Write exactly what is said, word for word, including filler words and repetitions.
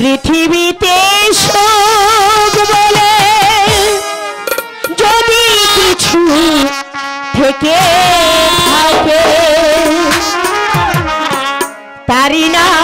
পৃথিবীতে শোক বলে যদি কিছু থেকে থাকে তারি না